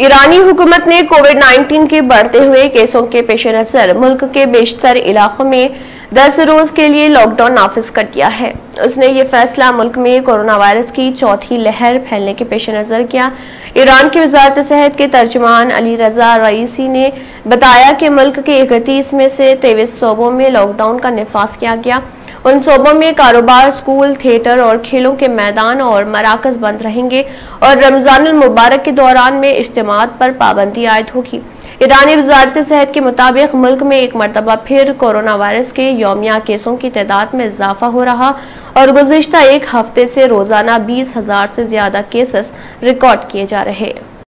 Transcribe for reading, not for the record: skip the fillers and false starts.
ईरानी हुकूमत ने कोविड-19 के बढ़ते हुए केसों के पेश नज़र मुल्क के बेशतर इलाकों में 10 रोज के लिए लॉकडाउन नाफिज कर दिया है। उसने ये फैसला मुल्क में कोरोना वायरस की चौथी लहर फैलने के पेश नज़र किया। ईरान की वजारत सेहत के तर्जुमान अली रजा रईसी ने बताया कि मुल्क के 31 में से 23 सूबों में लॉकडाउन का नफाज किया गया। उन सूबों में कारोबार, स्कूल, थिएटर और खेलों के मैदान और मराकज बंद रहेंगे और रमजानुल मुबारक के दौरान में इज्तिमात पर पाबंदी आयद होगी। ईरानी वजारत सेहत के मुताबिक मुल्क में एक मरतबा फिर कोरोना वायरस के योमिया केसों की तादाद में इजाफा हो रहा और गुज़िश्ता एक हफ्ते से रोजाना 20,000 से ज्यादा केसेस रिकॉर्ड किए जा रहे हैं।